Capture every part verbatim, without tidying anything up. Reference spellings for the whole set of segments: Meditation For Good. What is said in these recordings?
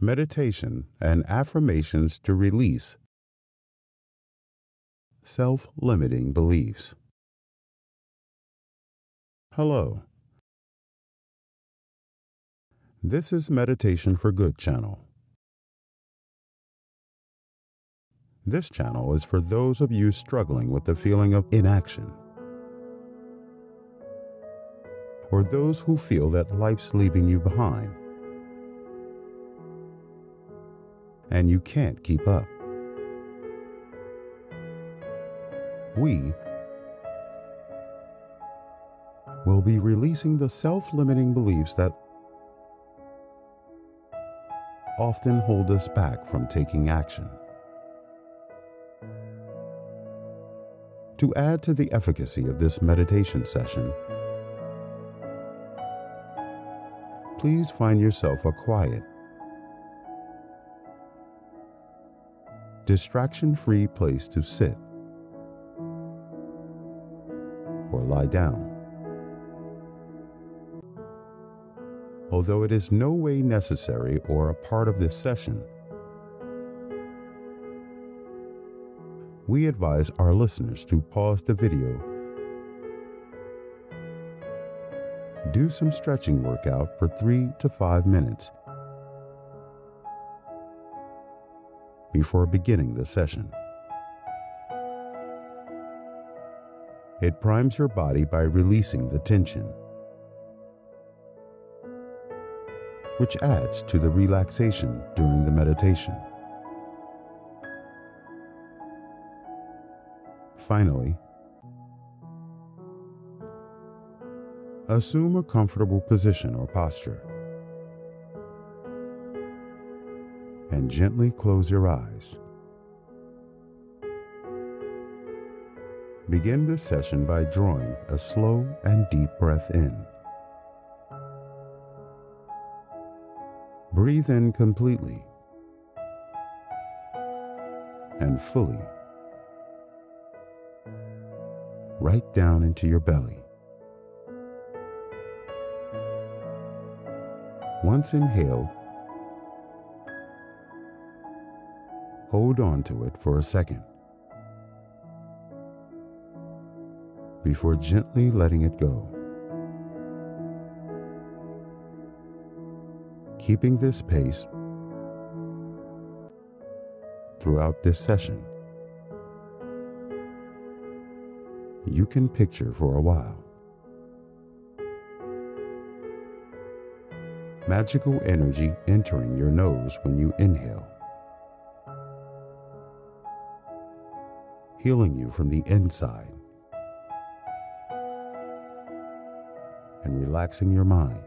meditation, and affirmations to release self-limiting beliefs. Hello. This is Meditation for Good channel. This channel is for those of you struggling with the feeling of inaction, or those who feel that life's leaving you behind and you can't keep up. We will be releasing the self-limiting beliefs that often hold us back from taking action. To add to the efficacy of this meditation session, please find yourself a quiet, distraction-free place to sit or lie down. Although it is no way necessary or a part of this session, we advise our listeners to pause the video, do some stretching workout for three to five minutes before beginning the session. It primes your body by releasing the tension, which adds to the relaxation during the meditation. Finally, assume a comfortable position or posture and gently close your eyes. Begin this session by drawing a slow and deep breath in. Breathe in completely and fully, right down into your belly. Once inhaled, hold on to it for a second before gently letting it go. Keeping this pace throughout this session, you can picture for a while. Magical energy entering your nose when you inhale, healing you from the inside and relaxing your mind.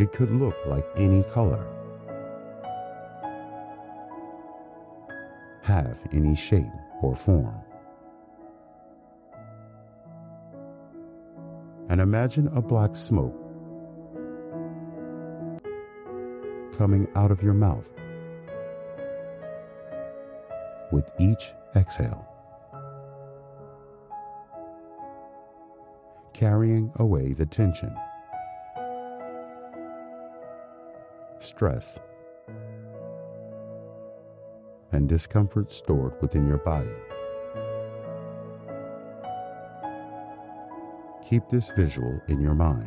It could look like any color, have any shape or form. And imagine a black smoke coming out of your mouth with each exhale, carrying away the tension, stress, and discomfort stored within your body. Keep this visual in your mind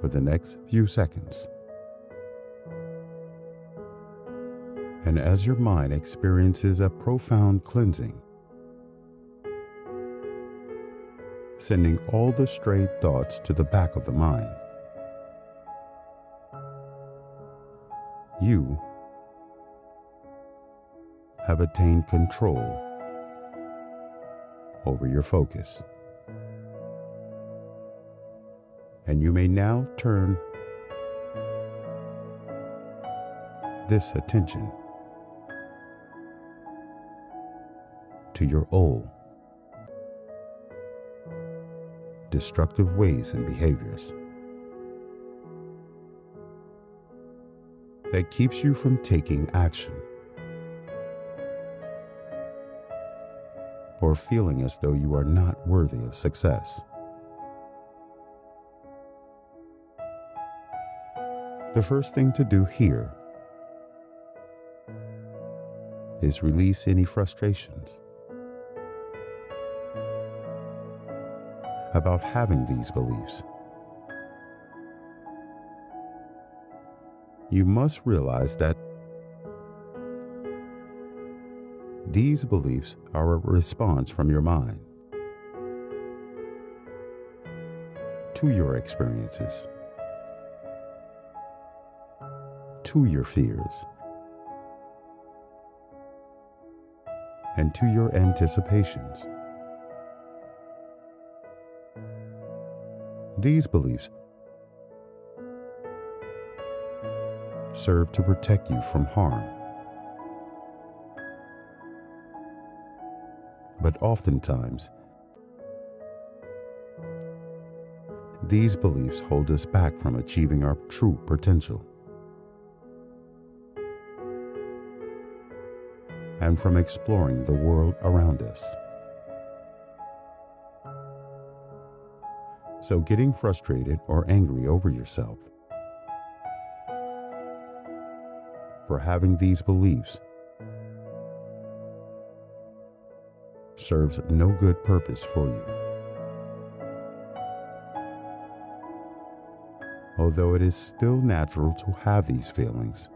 for the next few seconds. And as your mind experiences a profound cleansing, sending all the stray thoughts to the back of the mind, you have attained control over your focus, and you may now turn this attention to your old destructive ways and behaviors that keeps you from taking action or feeling as though you are not worthy of success. The first thing to do here is release any frustrations about having these beliefs. You must realize that these beliefs are a response from your mind to your experiences, to your fears, and to your anticipations. These beliefs serve to protect you from harm, but oftentimes, these beliefs hold us back from achieving our true potential and from exploring the world around us. So getting frustrated or angry over yourself for having these beliefs serves no good purpose for you. Although it is still natural to have these feelings,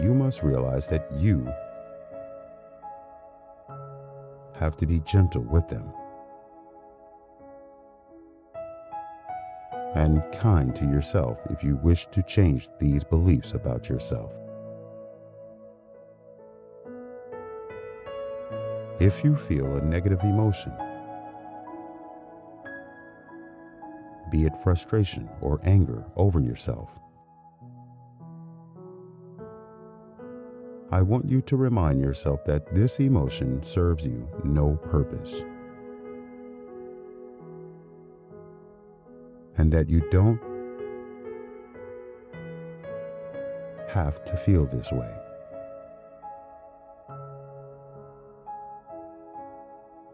you must realize that you have to be gentle with them and kind to yourself if you wish to change these beliefs about yourself. If you feel a negative emotion, be it frustration or anger over yourself, I want you to remind yourself that this emotion serves you no purpose, and that you don't have to feel this way.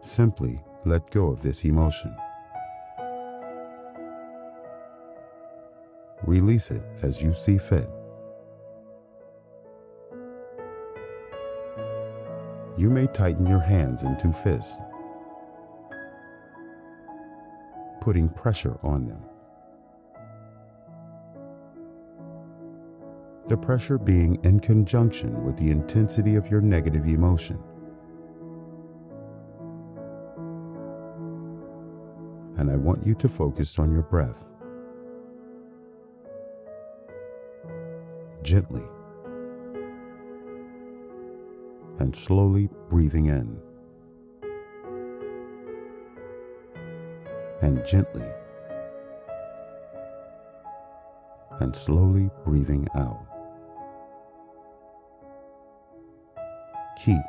Simply let go of this emotion. Release it as you see fit. You may tighten your hands into fists, putting pressure on them. The pressure being in conjunction with the intensity of your negative emotion. And I want you to focus on your breath. Gently and slowly breathing in, and gently and slowly breathing out. Keep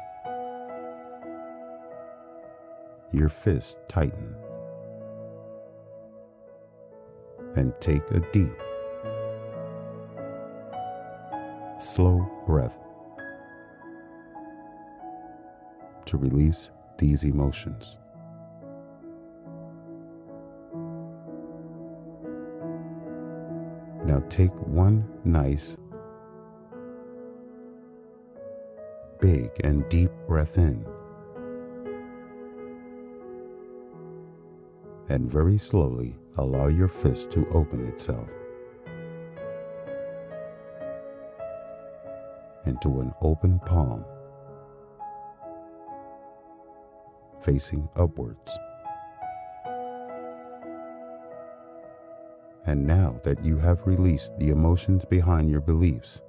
your fists tightened and take a deep, slow breath to release these emotions. Now take one nice, big and deep breath in, and very slowly allow your fist to open itself into an open palm, facing upwards. And now that you have released the emotions behind your beliefs,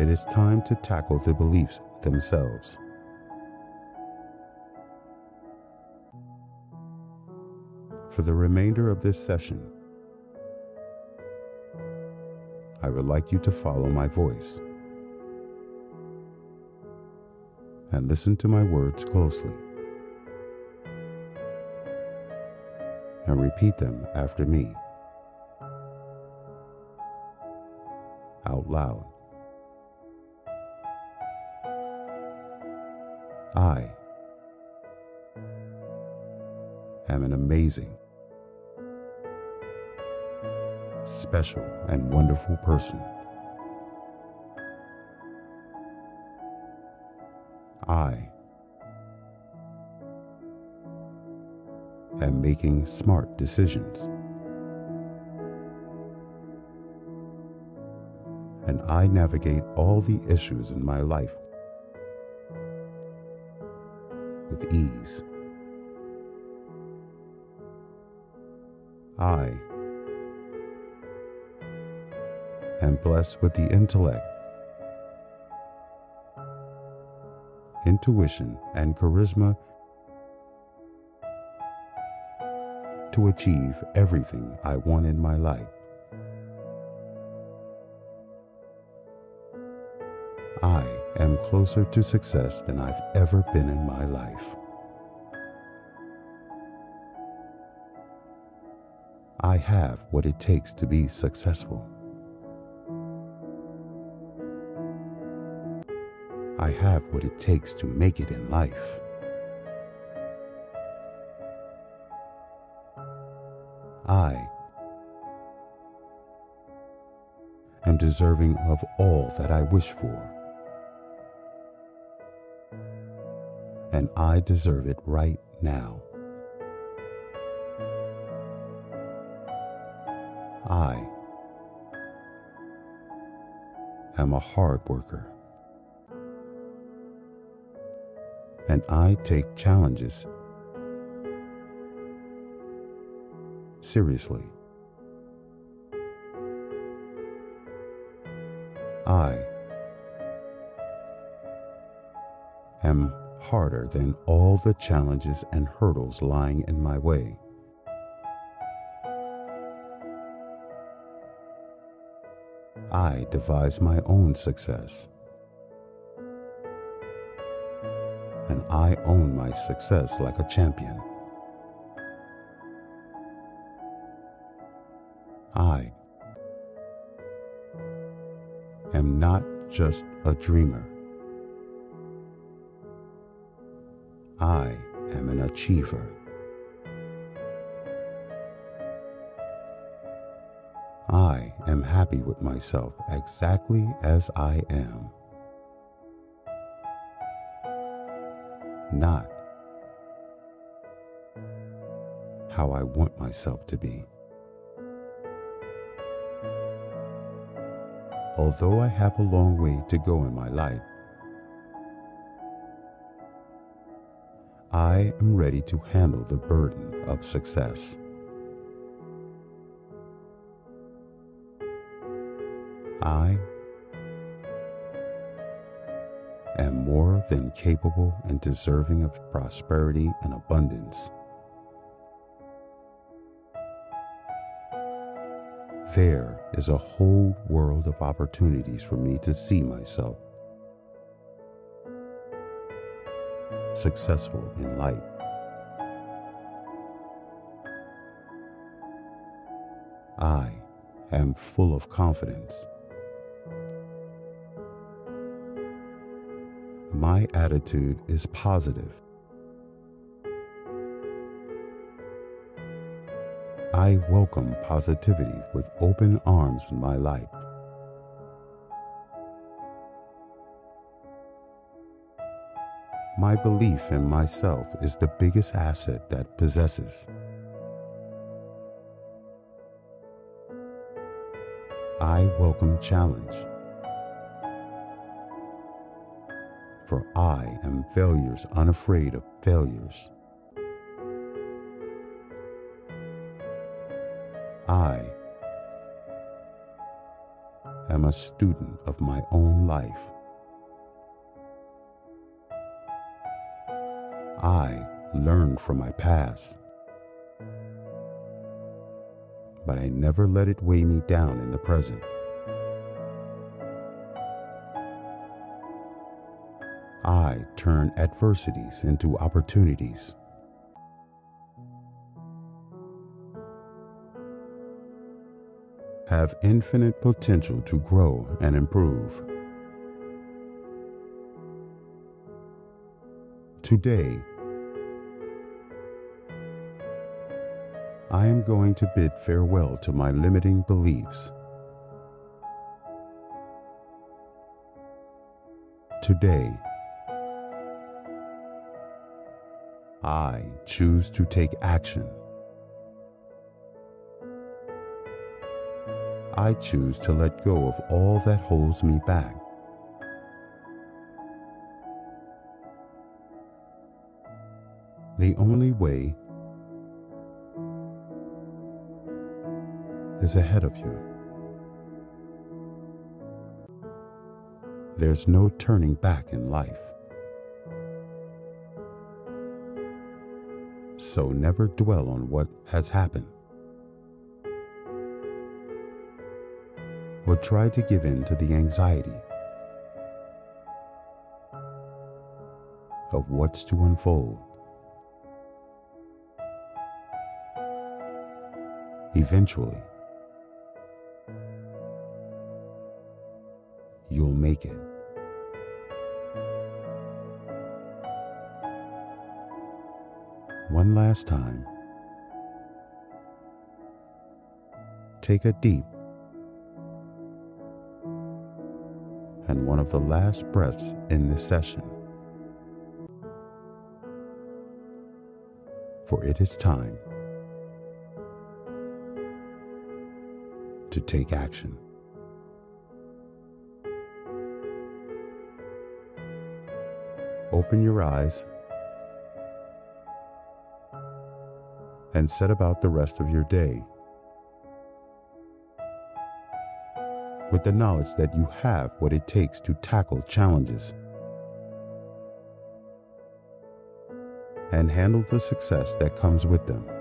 it is time to tackle the beliefs themselves. For the remainder of this session, I would like you to follow my voice and listen to my words closely, and repeat them after me, out loud. I have an amazing, special, and wonderful person. I am making smart decisions, and I navigate all the issues in my life with ease. I am blessed with the intellect, intuition, and charisma to achieve everything I want in my life. I am closer to success than I've ever been in my life. I have what it takes to be successful. I have what it takes to make it in life. I am deserving of all that I wish for, and I deserve it right now. I am a hard worker, and I take challenges seriously. I am harder than all the challenges and hurdles lying in my way. I devise my own success, and I own my success like a champion. I am not just a dreamer. I am an achiever. I am happy with myself exactly as I am, not how I want myself to be. Although I have a long way to go in my life, I am ready to handle the burden of success. I am more than capable and deserving of prosperity and abundance. There is a whole world of opportunities for me to see myself successful in life. I am full of confidence. My attitude is positive. I welcome positivity with open arms in my life. My belief in myself is the biggest asset that possesses. I welcome challenge, for I am failures unafraid of failures. I am a student of my own life. I learn from my past, but I never let it weigh me down in the present. I turn adversities into opportunities. Have infinite potential to grow and improve. Today, I am going to bid farewell to my limiting beliefs. Today, I choose to take action. I choose to let go of all that holds me back. The only way is ahead of you. There's no turning back in life. So never dwell on what has happened, or try to give in to the anxiety of what's to unfold. Eventually, you'll make it. One last time, take a deep and one of the last breaths in this session, for it is time to take action. Open your eyes and set about the rest of your day with the knowledge that you have what it takes to tackle challenges and handle the success that comes with them.